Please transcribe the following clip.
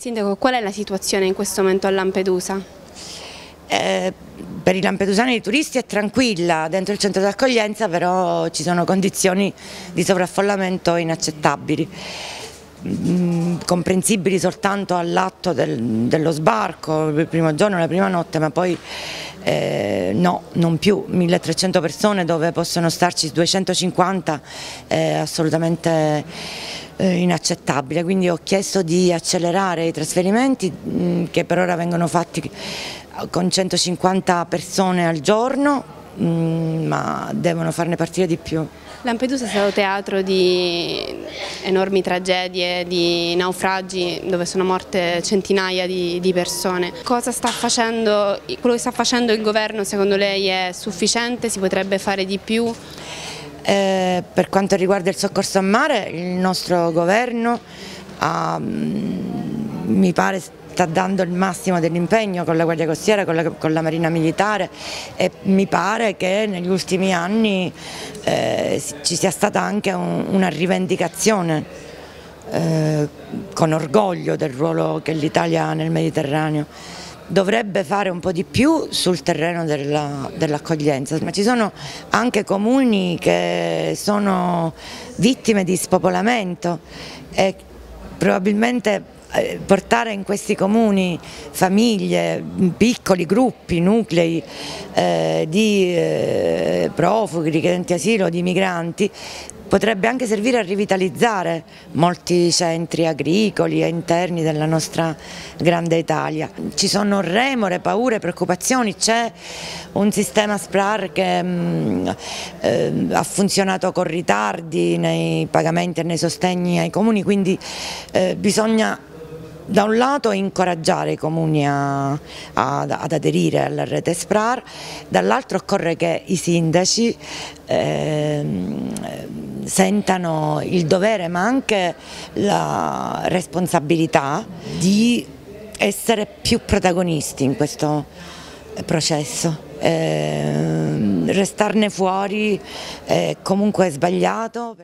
Sindaco, qual è la situazione in questo momento a Lampedusa? Per i lampedusani e i turisti è tranquilla, dentro il centro d'accoglienza però ci sono condizioni di sovraffollamento inaccettabili, comprensibili soltanto all'atto dello sbarco, il primo giorno, la prima notte, ma poi no, non più. 1300 persone dove possono starci 250 è assolutamente inaccettabile, quindi ho chiesto di accelerare i trasferimenti che per ora vengono fatti con 150 persone al giorno, ma devono farne partire di più. Lampedusa è stato teatro di enormi tragedie, di naufragi dove sono morte centinaia di persone. Cosa sta facendo, quello che sta facendo il governo secondo lei è sufficiente, si potrebbe fare di più? Per quanto riguarda il soccorso a mare, il nostro governo mi pare sta dando il massimo dell'impegno con la Guardia Costiera, con la Marina Militare, e mi pare che negli ultimi anni ci sia stata anche una rivendicazione con orgoglio del ruolo che l'Italia ha nel Mediterraneo. Dovrebbe fare un po' di più sul terreno dell'accoglienza, ma ci sono anche comuni che sono vittime di spopolamento e probabilmente portare in questi comuni famiglie, piccoli gruppi, nuclei di profughi, richiedenti asilo, di migranti, potrebbe anche servire a rivitalizzare molti centri agricoli e interni della nostra grande Italia. Ci sono remore, paure, preoccupazioni, c'è un sistema SPRAR che ha funzionato con ritardi nei pagamenti e nei sostegni ai comuni, quindi bisogna da un lato incoraggiare i comuni ad aderire alla rete SPRAR, dall'altro occorre che i sindaci sentano il dovere ma anche la responsabilità di essere più protagonisti in questo processo. Restarne fuori è comunque sbagliato.